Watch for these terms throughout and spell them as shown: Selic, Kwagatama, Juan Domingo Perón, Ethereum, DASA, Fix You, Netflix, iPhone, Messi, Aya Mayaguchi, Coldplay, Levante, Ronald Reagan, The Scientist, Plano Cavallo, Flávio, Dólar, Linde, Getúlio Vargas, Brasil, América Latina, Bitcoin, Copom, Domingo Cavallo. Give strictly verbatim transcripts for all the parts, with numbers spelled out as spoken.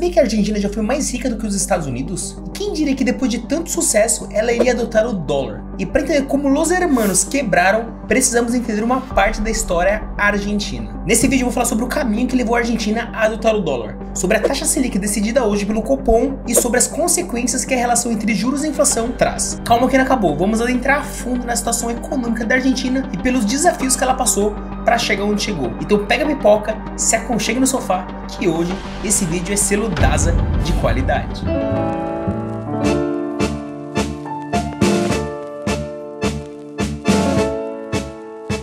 sabia que a Argentina já foi mais rica do que os Estados Unidos? E quem diria que depois de tanto sucesso, ela iria adotar o dólar? E para entender como Los Hermanos quebraram, precisamos entender uma parte da história argentina. Nesse vídeo eu vou falar sobre o caminho que levou a Argentina a adotar o dólar, sobre a taxa Selic decidida hoje pelo Copom e sobre as consequências que a relação entre juros e inflação traz. Calma que não acabou, vamos adentrar a fundo na situação econômica da Argentina e pelos desafios que ela passou para chegar onde chegou. Então pega a pipoca, se aconchegue no sofá, que hoje esse vídeo é selo DASA de qualidade.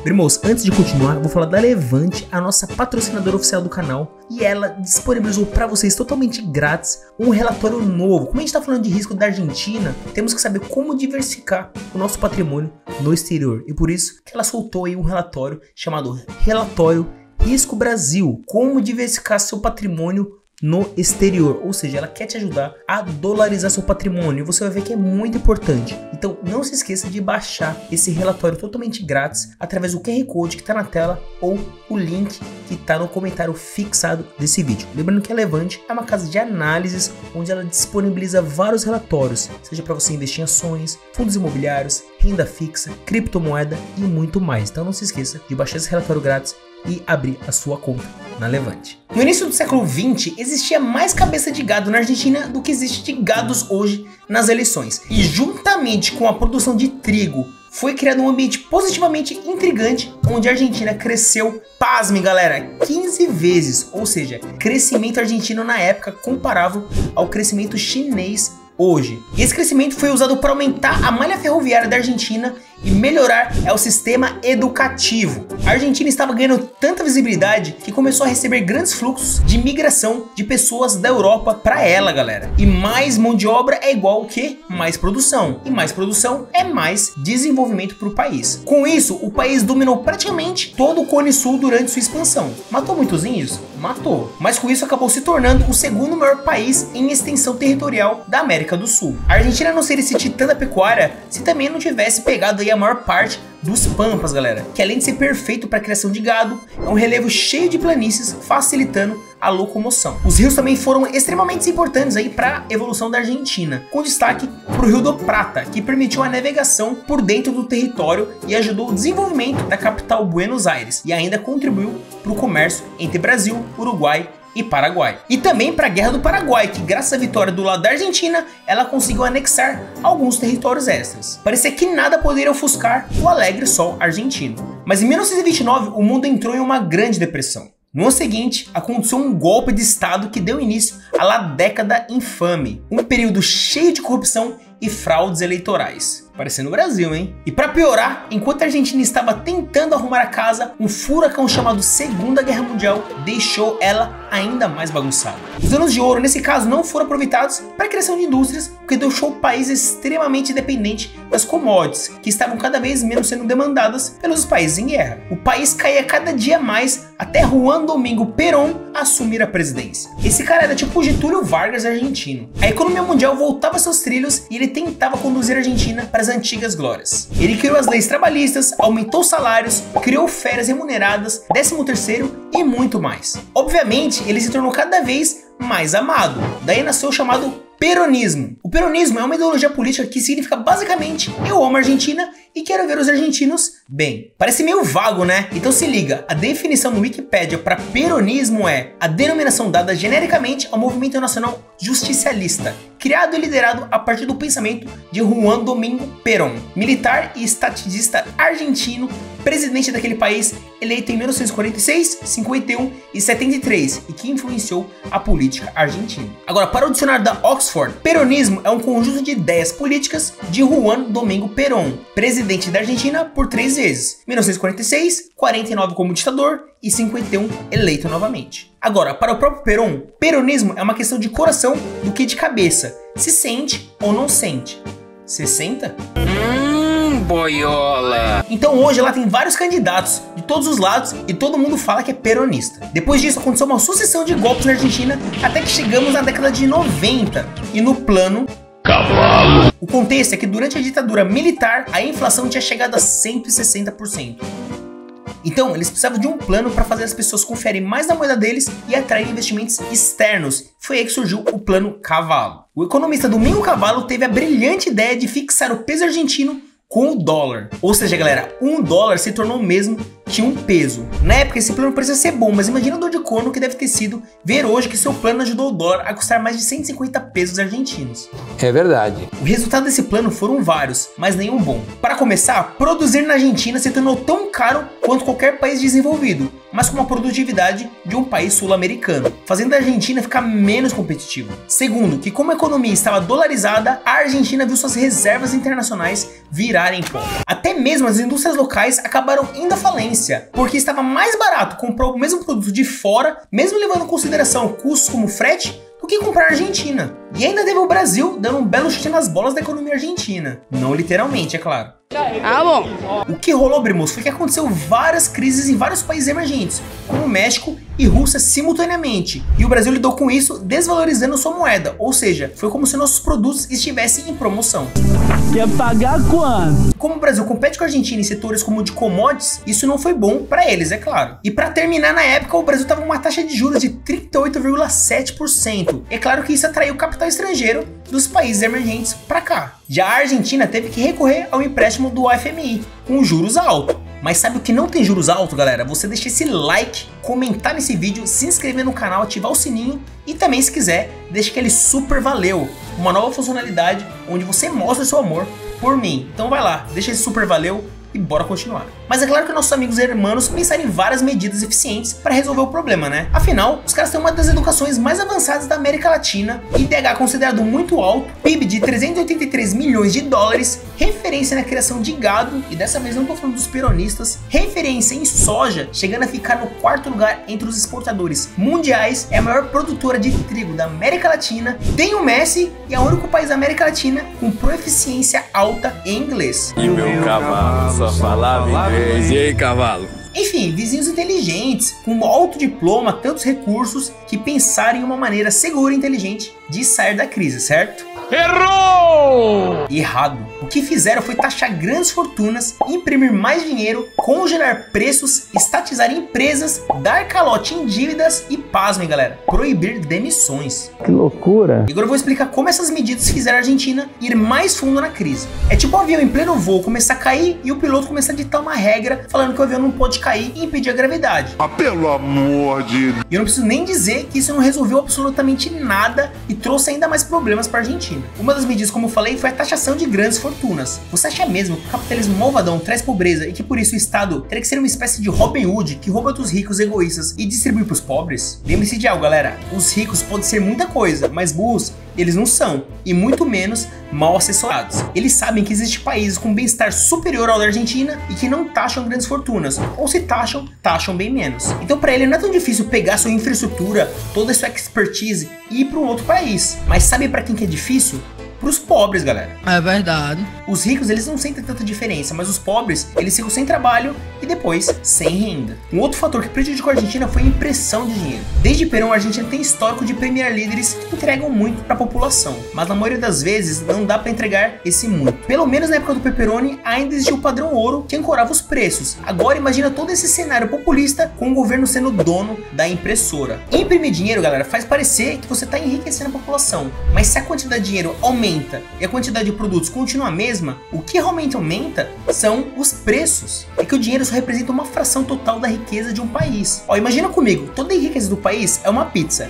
Irmãos, antes de continuar, eu vou falar da Levante, a nossa patrocinadora oficial do canal, e ela disponibilizou para vocês totalmente grátis um relatório novo. Como a gente está falando de risco da Argentina, temos que saber como diversificar o nosso patrimônio no exterior, e por isso que ela soltou aí um relatório chamado Relatório Risco Brasil, como diversificar seu patrimônio no exterior, ou seja, ela quer te ajudar a dolarizar seu patrimônio e você vai ver que é muito importante. Então não se esqueça de baixar esse relatório totalmente grátis através do Q R Code que está na tela ou o link que está no comentário fixado desse vídeo. Lembrando que a Levante é uma casa de análises onde ela disponibiliza vários relatórios, seja para você investir em ações, fundos imobiliários, renda fixa, criptomoeda e muito mais. Então não se esqueça de baixar esse relatório grátis e abrir a sua conta na Levante. No início do século vinte, existia mais cabeça de gado na Argentina do que existe de gados hoje nas eleições. E juntamente com a produção de trigo, foi criado um ambiente positivamente intrigante, onde a Argentina cresceu, pasme galera, quinze vezes. Ou seja, crescimento argentino na época comparável ao crescimento chinês hoje. E esse crescimento foi usado para aumentar a malha ferroviária da Argentina e melhorar é o sistema educativo. A Argentina estava ganhando tanta visibilidade que começou a receber grandes fluxos de migração de pessoas da Europa para ela, galera. E mais mão de obra é igual o que? Mais produção. E mais produção é mais desenvolvimento para o país. Com isso, o país dominou praticamente todo o Cone Sul durante sua expansão. Matou muitos índios? Matou. Mas com isso acabou se tornando o segundo maior país em extensão territorial da América do Sul. A Argentina não seria esse titã da pecuária se também não tivesse pegado aí a maior parte dos pampas, galera, que além de ser perfeito para a criação de gado, é um relevo cheio de planícies, facilitando a locomoção. Os rios também foram extremamente importantes aí para a evolução da Argentina, com destaque para o Rio do Prata, que permitiu a navegação por dentro do território e ajudou o desenvolvimento da capital Buenos Aires, e ainda contribuiu para o comércio entre Brasil, Uruguai e Paraguai. E também para a Guerra do Paraguai, que graças à vitória do lado da Argentina, ela conseguiu anexar alguns territórios extras. Parecia que nada poderia ofuscar o alegre sol argentino. Mas em mil novecentos e vinte e nove, o mundo entrou em uma grande depressão. No ano seguinte, aconteceu um golpe de estado que deu início à lá década infame, um período cheio de corrupção e fraudes eleitorais. Parecendo o Brasil, hein? E para piorar, enquanto a Argentina estava tentando arrumar a casa, um furacão chamado Segunda Guerra Mundial deixou ela ainda mais bagunçada. Os anos de ouro, nesse caso, não foram aproveitados para a criação de indústrias, o que deixou o país extremamente dependente das commodities, que estavam cada vez menos sendo demandadas pelos países em guerra. O país caía cada dia mais até Juan Domingo Perón assumir a presidência. Esse cara era tipo o Getúlio Vargas argentino. A economia mundial voltava aos seus trilhos e ele tentava conduzir a Argentina para as antigas glórias. Ele criou as leis trabalhistas, aumentou salários, criou férias remuneradas, décimo terceiro e muito mais. Obviamente, ele se tornou cada vez mais amado. Daí nasceu o chamado peronismo. O peronismo é uma ideologia política que significa basicamente eu amo a Argentina e quero ver os argentinos bem. Parece meio vago, né? Então se liga, a definição no Wikipédia para peronismo é a denominação dada genericamente ao movimento nacional justicialista, criado e liderado a partir do pensamento de Juan Domingo Perón, militar e estatista argentino, presidente daquele país, eleito em mil novecentos e quarenta e seis, cinquenta e um e setenta e três, e que influenciou a política argentina. Agora, para o dicionário da Oxford, peronismo é um conjunto de ideias políticas de Juan Domingo Perón, presidente da Argentina por três vezes, mil novecentos e quarenta e seis, quarenta e nove como ditador e cinquenta e um eleito novamente. Agora, para o próprio Perón, peronismo é uma questão de coração do que de cabeça, se sente ou não sente. Se senta? Boiola. Então hoje lá tem vários candidatos de todos os lados e todo mundo fala que é peronista. Depois disso aconteceu uma sucessão de golpes na Argentina até que chegamos na década de noventa e no plano Cavallo. O contexto é que durante a ditadura militar a inflação tinha chegado a cento e sessenta por cento. Então, eles precisavam de um plano para fazer as pessoas confiarem mais na moeda deles e atrair investimentos externos. Foi aí que surgiu o Plano Cavallo. O economista Domingo Cavallo teve a brilhante ideia de fixar o peso argentino com o dólar. Ou seja, galera, um dólar se tornou mesmo que um peso. Na época esse plano parecia ser bom, mas imagina a dor de corno que deve ter sido ver hoje que seu plano ajudou o dólar a custar mais de cento e cinquenta pesos argentinos. É verdade. O resultado desse plano foram vários, mas nenhum bom. Para começar, produzir na Argentina se tornou tão caro quanto qualquer país desenvolvido, mas com uma produtividade de um país sul-americano, fazendo a Argentina ficar menos competitiva. Segundo, que como a economia estava dolarizada, a Argentina viu suas reservas internacionais virarem pó. Até mesmo as indústrias locais acabaram indo à falência, porque estava mais barato comprar o mesmo produto de fora, mesmo levando em consideração custos como frete, do que comprar a Argentina. E ainda teve o Brasil dando um belo chute nas bolas da economia argentina. Não literalmente, é claro. Ah, bom. O que rolou, primos, foi que aconteceu várias crises em vários países emergentes, como México e Rússia simultaneamente, e o Brasil lidou com isso desvalorizando sua moeda, ou seja, foi como se nossos produtos estivessem em promoção. Quer pagar quanto? Como o Brasil compete com a Argentina em setores como o de commodities, isso não foi bom para eles, é claro. E para terminar, na época, o Brasil estava com uma taxa de juros de trinta e oito vírgula sete por cento. É claro que isso atraiu o capital estrangeiro dos países emergentes para cá. Já a Argentina teve que recorrer ao empréstimo do F M I, com juros altos. Mas sabe o que não tem juros altos, galera? Você deixa esse like, comentar nesse vídeo, se inscrever no canal, ativar o sininho e também, se quiser, deixa aquele super valeu, uma nova funcionalidade onde você mostra seu amor por mim. Então vai lá, deixa esse super valeu e bora continuar. Mas é claro que nossos amigos e irmãos pensaram em várias medidas eficientes para resolver o problema, né? Afinal, os caras têm uma das educações mais avançadas da América Latina, I D H considerado muito alto, P I B de trezentos e oitenta e três milhões de dólares, referência na criação de gado, e dessa vez não tô falando dos peronistas, referência em soja, chegando a ficar no quarto lugar entre os exportadores mundiais, é a maior produtora de trigo da América Latina, tem o Messi e é o único país da América Latina com proficiência alta em inglês. E meu cavalo só falava inglês. E aí, cavalo? Enfim, vizinhos inteligentes, com um alto diploma, tantos recursos, que pensaram em uma maneira segura e inteligente de sair da crise, certo? Errou! Errado. O que fizeram foi taxar grandes fortunas, imprimir mais dinheiro, congelar preços, estatizar empresas, dar calote em dívidas e, pasmem, galera, proibir demissões. Que loucura! E agora eu vou explicar como essas medidas fizeram a Argentina ir mais fundo na crise. É tipo um avião em pleno voo começar a cair e o piloto começar a ditar uma regra falando que o avião não pode cair e impedir a gravidade. Ah, pelo amor de... E eu não preciso nem dizer que isso não resolveu absolutamente nada e trouxe ainda mais problemas para a Argentina. Uma das medidas, como eu falei, foi a taxação de grandes fortunas. Você acha mesmo que o capitalismo malvadão traz pobreza e que por isso o Estado teria que ser uma espécie de Robin Hood que rouba dos ricos egoístas e distribui para os pobres? Lembre-se de algo, galera. Os ricos podem ser muita coisa, mas burros eles não são, e muito menos mal assessorados. Eles sabem que existem países com bem-estar superior ao da Argentina e que não taxam grandes fortunas, ou se taxam, taxam bem menos. Então para ele não é tão difícil pegar sua infraestrutura, toda a sua expertise e ir para um outro país. Mas sabe para quem que é difícil? Para os pobres, galera. É verdade. Os ricos, eles não sentem tanta diferença, mas os pobres, eles ficam sem trabalho e depois sem renda. Um outro fator que prejudicou a Argentina foi a impressão de dinheiro. Desde Perón, a Argentina tem histórico de premiar líderes que entregam muito para a população, mas na maioria das vezes não dá para entregar esse muito. Pelo menos na época do Perón ainda existia o padrão ouro que ancorava os preços. Agora imagina todo esse cenário populista com o governo sendo dono da impressora. Imprimir dinheiro, galera, faz parecer que você está enriquecendo a população, mas se a quantidade de dinheiro aumenta e a quantidade de produtos continua a mesma, o que realmente aumenta são os preços. É que o dinheiro só representa uma fração total da riqueza de um país. Ó, imagina comigo, toda a riqueza do país é uma pizza.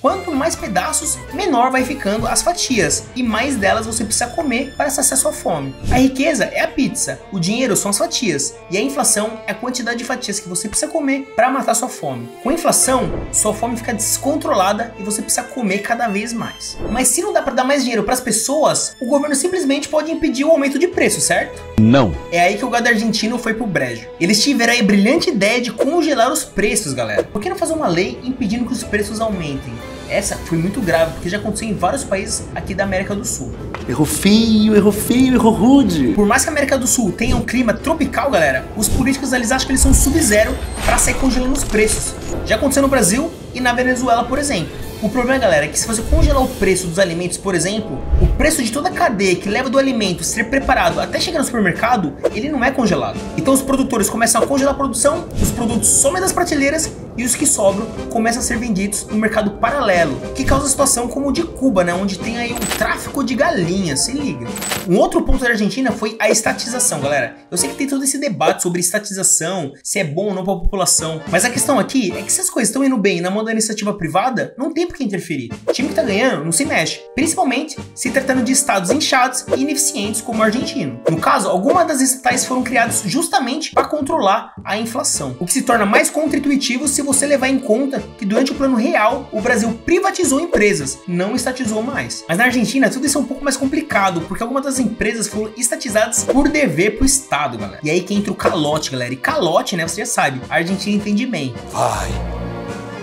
Quanto mais pedaços, menor vai ficando as fatias e mais delas você precisa comer para saciar sua fome. A riqueza é a pizza, o dinheiro são as fatias e a inflação é a quantidade de fatias que você precisa comer para matar sua fome. Com a inflação, sua fome fica descontrolada e você precisa comer cada vez mais. Mas se não dá para dar mais dinheiro para as pessoas, o governo simplesmente pode impedir o aumento de preço, certo? Não. É aí que o gado argentino foi pro brejo. Eles tiveram a brilhante ideia de congelar os preços, galera. Por que não fazer uma lei impedindo que os preços aumentem? Essa foi muito grave, porque já aconteceu em vários países aqui da América do Sul. Errou feio, errou feio, errou rude. Por mais que a América do Sul tenha um clima tropical, galera, os políticos eles acham que eles são sub-zero para sair congelando os preços. Já aconteceu no Brasil e na Venezuela, por exemplo. O problema, galera, é que se você congelar o preço dos alimentos, por exemplo, o preço de toda a cadeia que leva do alimento ser preparado até chegar no supermercado, ele não é congelado. Então os produtores começam a congelar a produção, os produtos somem das prateleiras e os que sobram começam a ser vendidos no mercado paralelo, que causa a situação como o de Cuba, né, onde tem aí o tráfico de galinhas, se liga. Um outro ponto da Argentina foi a estatização, galera. Eu sei que tem todo esse debate sobre estatização, se é bom ou não para a população, mas a questão aqui é que se as coisas estão indo bem na mão da iniciativa privada, não tem por que interferir. O time que tá ganhando não se mexe, principalmente se tratando de estados inchados e ineficientes como o argentino. No caso, algumas das estatais foram criadas justamente para controlar a inflação, o que se torna mais contra-intuitivo se você levar em conta que durante o Plano Real o Brasil privatizou empresas, não estatizou mais. Mas na Argentina tudo isso é um pouco mais complicado, porque algumas das empresas foram estatizadas por dever pro Estado, galera. E aí que entra o calote, galera. E calote, né, você já sabe, a Argentina entende bem. Vai,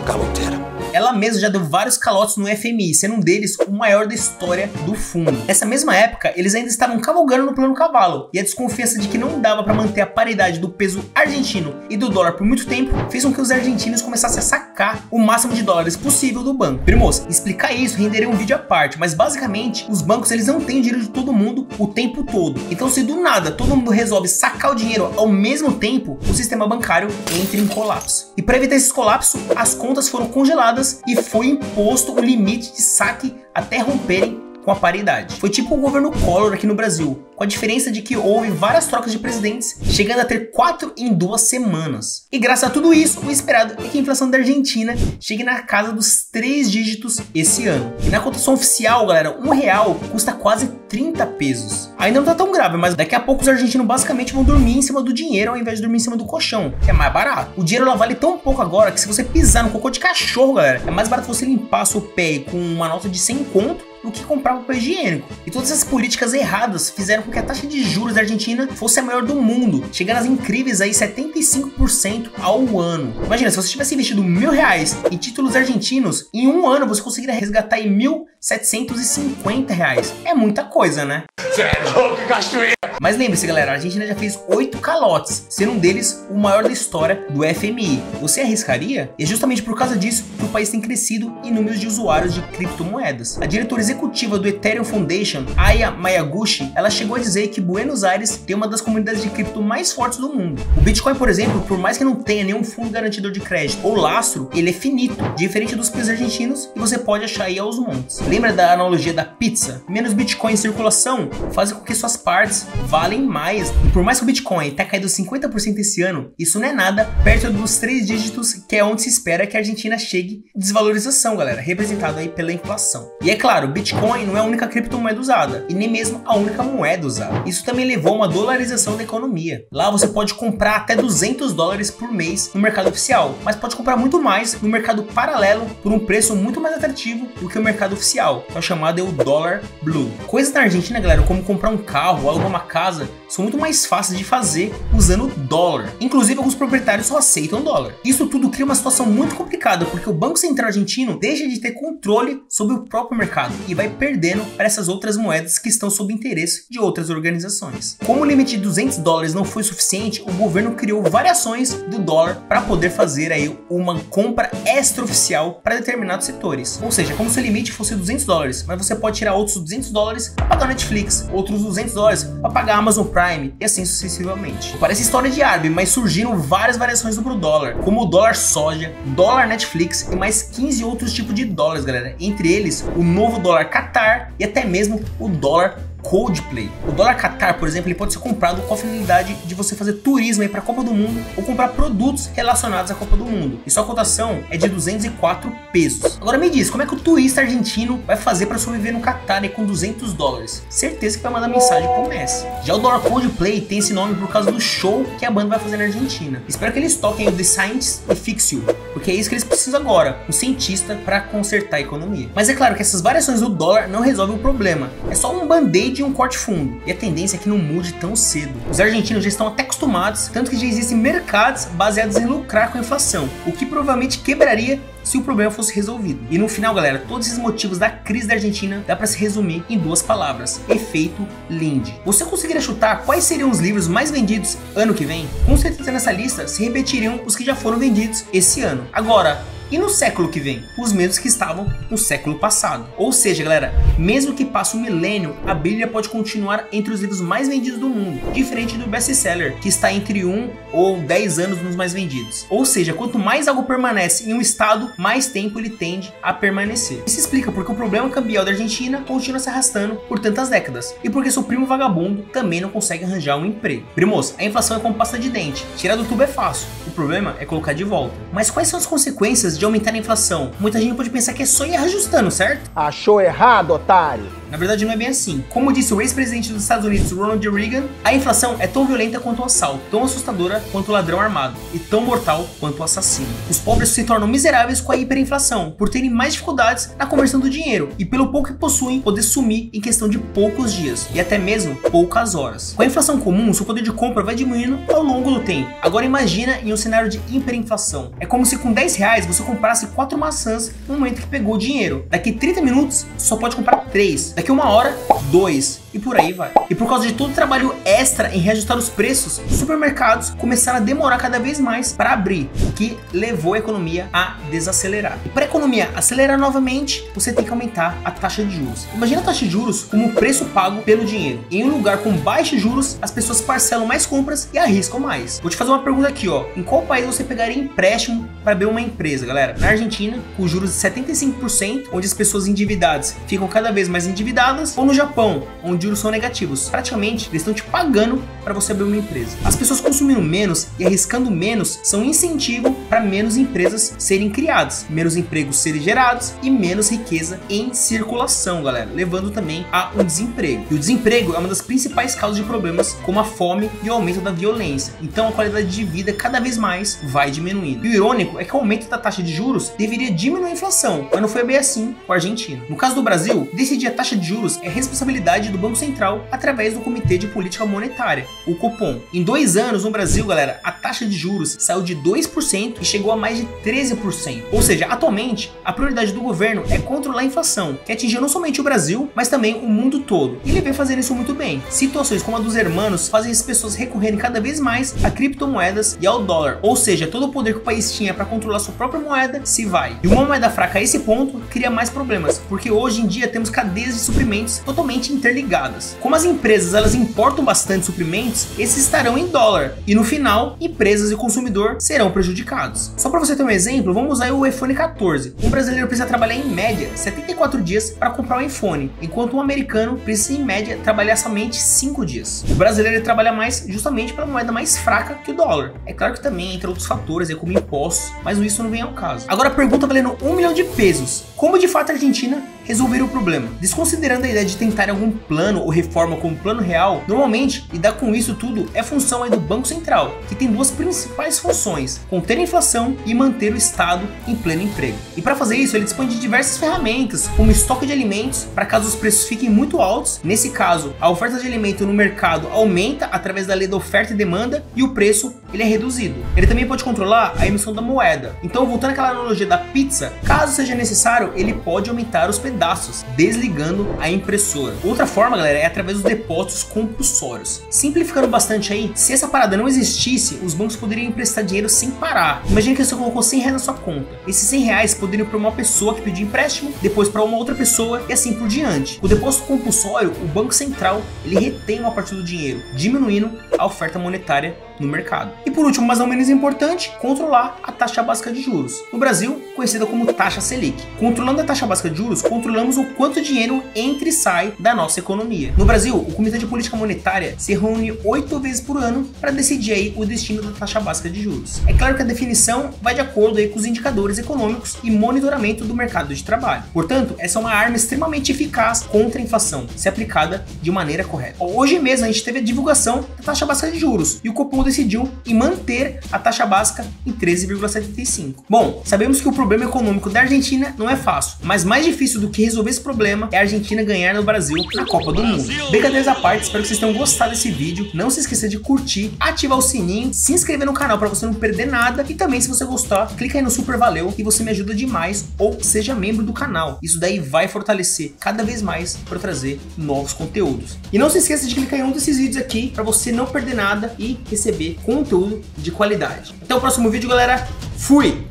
caloteira. Ela mesma já deu vários calotes no F M I, sendo um deles o maior da história do fundo. Nessa mesma época, eles ainda estavam cavalgando no Plano Cavallo, e a desconfiança de que não dava para manter a paridade do peso argentino e do dólar por muito tempo, fez com que os argentinos começassem a sacar o máximo de dólares possível do banco. Primos, explicar isso renderia um vídeo à parte, mas basicamente, os bancos eles não têm dinheiro de todo mundo o tempo todo. Então se do nada todo mundo resolve sacar o dinheiro ao mesmo tempo, o sistema bancário entra em colapso. E para evitar esse colapso, as contas foram congeladas e foi imposto o limite de saque até romperem com a paridade. Foi tipo o governo Collor aqui no Brasil, com a diferença de que houve várias trocas de presidentes, chegando a ter quatro em duas semanas. E graças a tudo isso, o esperado é que a inflação da Argentina chegue na casa dos três dígitos esse ano. E na cotação oficial, galera, um real custa quase trinta pesos. Ainda não tá tão grave, mas daqui a pouco os argentinos basicamente vão dormir em cima do dinheiro ao invés de dormir em cima do colchão, que é mais barato. O dinheiro lá vale tão pouco agora que se você pisar no cocô de cachorro, galera, é mais barato você limpar seu pé com uma nota de cem conto do que comprar papel higiênico. E todas essas políticas erradas fizeram com que a taxa de juros da Argentina fosse a maior do mundo, chegando às incríveis aí setenta e cinco por cento ao ano. Imagina, se você tivesse investido mil reais em títulos argentinos, em um ano você conseguiria resgatar aí mil setecentos e cinquenta reais. É muita coisa, né? Você é louco, cachoeira! Mas lembre-se, galera, a Argentina já fez oito calotes, sendo um deles o maior da história do F M I. Você arriscaria? E é justamente por causa disso que o país tem crescido em números de usuários de criptomoedas. A diretora executiva do Ethereum Foundation, Aya Mayaguchi, ela chegou a dizer que Buenos Aires tem uma das comunidades de cripto mais fortes do mundo. O Bitcoin, por exemplo, por mais que não tenha nenhum fundo garantidor de crédito ou lastro, ele é finito, diferente dos pesos argentinos, e você pode achar aí aos montes. Lembra da analogia da pizza? Menos Bitcoin em circulação faz com que suas partes valem mais. E por mais que o Bitcoin tenha caído cinquenta por cento esse ano, isso não é nada perto dos três dígitos, que é onde se espera que a Argentina chegue em desvalorização, galera, representada aí pela inflação. E é claro, o Bitcoin não é a única criptomoeda usada, e nem mesmo a única moeda usada. Isso também levou a uma dolarização da economia. Lá você pode comprar até duzentos dólares por mês no mercado oficial, mas pode comprar muito mais no mercado paralelo por um preço muito mais atrativo do que o mercado oficial, que é o chamado é o dólar blue. Coisas na Argentina, galera, como comprar um carro, alugar uma casa, são muito mais fáceis de fazer usando dólar. Inclusive, alguns proprietários só aceitam dólar. Isso tudo cria uma situação muito complicada, porque o Banco Central Argentino deixa de ter controle sobre o próprio mercado e vai perdendo para essas outras moedas que estão sob interesse de outras organizações. Como o limite de duzentos dólares não foi suficiente, o governo criou variações do dólar para poder fazer aí uma compra extraoficial para determinados setores. Ou seja, como se o limite fosse duzentos dólares, mas você pode tirar outros duzentos dólares para pagar Netflix, outros duzentos dólares para pagar Amazon Prime e assim sucessivamente. Parece história de árabe, mas surgiram várias variações do dólar, como o dólar soja, dólar Netflix e mais quinze outros tipos de dólares, galera. Entre eles, o novo dólar Qatar e até mesmo o dólar Coldplay. O dólar Qatar, por exemplo, ele pode ser comprado com a finalidade de você fazer turismo para a Copa do Mundo ou comprar produtos relacionados à Copa do Mundo. E sua cotação é de duzentos e quatro pesos. Agora me diz, como é que o turista argentino vai fazer para sobreviver no Qatar né, com duzentos dólares? Certeza que vai mandar mensagem pro Messi. Já o dólar Coldplay tem esse nome por causa do show que a banda vai fazer na Argentina. Espero que eles toquem o The Scientist e Fix You, porque é isso que eles precisam agora, um cientista para consertar a economia. Mas é claro que essas variações do dólar não resolvem o problema. É só um band-aid de um corte fundo, e a tendência é que não mude tão cedo. Os argentinos já estão até acostumados, tanto que já existem mercados baseados em lucrar com a inflação, o que provavelmente quebraria se o problema fosse resolvido. E no final, galera, todos esses motivos da crise da Argentina dá para se resumir em duas palavras: efeito Linde. Você conseguiria chutar quais seriam os livros mais vendidos ano que vem? Com certeza nessa lista se repetiriam os que já foram vendidos esse ano. Agora, e no século que vem, os mesmos que estavam no século passado. Ou seja, galera, mesmo que passe um milênio, a Bíblia pode continuar entre os livros mais vendidos do mundo, diferente do best-seller, que está entre um ou dez anos nos mais vendidos. Ou seja, quanto mais algo permanece em um estado, mais tempo ele tende a permanecer. Isso explica porque o problema cambial da Argentina continua se arrastando por tantas décadas, e porque seu primo vagabundo também não consegue arranjar um emprego. Primos, a inflação é como pasta de dente, tirar do tubo é fácil, o problema é colocar de volta. Mas quais são as consequências de aumentar a inflação? Muita gente pode pensar que é só ir ajustando, certo? Achou errado, otário! Na verdade não é bem assim. Como disse o ex-presidente dos Estados Unidos, Ronald Reagan, a inflação é tão violenta quanto o assalto, tão assustadora quanto o ladrão armado e tão mortal quanto o assassino. Os pobres se tornam miseráveis com a hiperinflação, por terem mais dificuldades na conversão do dinheiro e pelo pouco que possuem poder sumir em questão de poucos dias e até mesmo poucas horas. Com a inflação comum, seu poder de compra vai diminuindo ao longo do tempo. Agora imagina em um cenário de hiperinflação. É como se com dez reais você comprasse quatro maçãs no momento que pegou o dinheiro. Daqui trinta minutos só pode comprar três. Daqui uma hora, dois, e por aí vai. E por causa de todo o trabalho extra em reajustar os preços, supermercados começaram a demorar cada vez mais para abrir, o que levou a economia a desacelerar. E para a economia acelerar novamente, você tem que aumentar a taxa de juros. Imagina a taxa de juros como o preço pago pelo dinheiro. Em um lugar com baixos juros, as pessoas parcelam mais compras e arriscam mais. Vou te fazer uma pergunta aqui, ó. Em qual país você pegaria empréstimo para abrir uma empresa, galera? Na Argentina, com juros de setenta e cinco por cento, onde as pessoas endividadas ficam cada vez mais endividadas, ou no Japão, onde juros são negativos. Praticamente, eles estão te pagando para você abrir uma empresa. As pessoas consumindo menos e arriscando menos são um incentivo para menos empresas serem criadas, menos empregos serem gerados e menos riqueza em circulação, galera, levando também a um desemprego. E o desemprego é uma das principais causas de problemas como a fome e o aumento da violência. Então a qualidade de vida cada vez mais vai diminuindo. E o irônico é que o aumento da taxa de juros deveria diminuir a inflação, mas não foi bem assim com a Argentina. No caso do Brasil, decidir a taxa de juros é responsabilidade do Banco Central através do Comitê de Política Monetária, o Copom. Em dois anos no Brasil, galera, a taxa de juros saiu de dois por cento e chegou a mais de treze por cento. Ou seja, atualmente, a prioridade do governo é controlar a inflação, que atingiu não somente o Brasil, mas também o mundo todo. E ele vem fazendo isso muito bem. Situações como a dos hermanos fazem as pessoas recorrerem cada vez mais a criptomoedas e ao dólar. Ou seja, todo o poder que o país tinha para controlar sua própria moeda se vai. E uma moeda fraca a esse ponto cria mais problemas, porque hoje em dia temos cadeias de suprimentos totalmente interligadas. Como as empresas elas importam bastante suprimentos, esses estarão em dólar e no final empresas e consumidor serão prejudicados. Só para você ter um exemplo, vamos usar o iPhone quatorze. Um brasileiro precisa trabalhar em média setenta e quatro dias para comprar um iPhone, enquanto um americano precisa em média trabalhar somente cinco dias. O brasileiro trabalha mais justamente pela moeda mais fraca que o dólar. É claro que também entra outros fatores, como impostos, mas isso não vem ao caso. Agora a pergunta valendo um milhão de pesos. Como de fato a Argentina resolver o problema? Desconsiderando a ideia de tentar algum plano ou reforma como plano real, normalmente lidar com isso tudo é função aí do Banco Central, que tem duas principais funções: conter a inflação e manter o Estado em pleno emprego. E para fazer isso, ele dispõe de diversas ferramentas, como estoque de alimentos, para caso os preços fiquem muito altos. Nesse caso, a oferta de alimento no mercado aumenta através da lei da oferta e demanda e o preço ele é reduzido. Ele também pode controlar a emissão da moeda. Então, voltando àquela analogia da pizza, caso seja necessário, ele pode aumentar os pedaços pedaços, desligando a impressora. Outra forma, galera, é através dos depósitos compulsórios. Simplificando bastante aí, se essa parada não existisse, os bancos poderiam emprestar dinheiro sem parar. Imagina que você colocou cem reais na sua conta. Esses cem reais poderiam para uma pessoa que pediu empréstimo, depois para uma outra pessoa e assim por diante. O depósito compulsório, o Banco Central, ele retém uma parte do dinheiro, diminuindo a oferta monetária no mercado. E por último, mas não menos importante, controlar a taxa básica de juros. No Brasil, conhecida como taxa Selic. Controlando a taxa básica de juros, controlamos o quanto dinheiro entra e sai da nossa economia. No Brasil, o Comitê de Política Monetária se reúne oito vezes por ano para decidir aí o destino da taxa básica de juros. É claro que a definição vai de acordo aí com os indicadores econômicos e monitoramento do mercado de trabalho. Portanto, essa é uma arma extremamente eficaz contra a inflação, se aplicada de maneira correta. Hoje mesmo a gente teve a divulgação da taxa básica de juros e o Copom decidiu em manter a taxa básica em treze vírgula setenta e cinco. Bom, sabemos que o problema econômico da Argentina não é fácil, mas mais difícil do que resolver esse problema é a Argentina ganhar no Brasil na Copa do Mundo. Brincadeiras à parte, espero que vocês tenham gostado desse vídeo. Não se esqueça de curtir, ativar o sininho, se inscrever no canal para você não perder nada e também, se você gostar, clica aí no super valeu e você me ajuda demais, ou seja membro do canal. Isso daí vai fortalecer cada vez mais para trazer novos conteúdos. E não se esqueça de clicar em um desses vídeos aqui para você não perder nada e receber conteúdo de qualidade. Até o próximo vídeo, galera. Fui!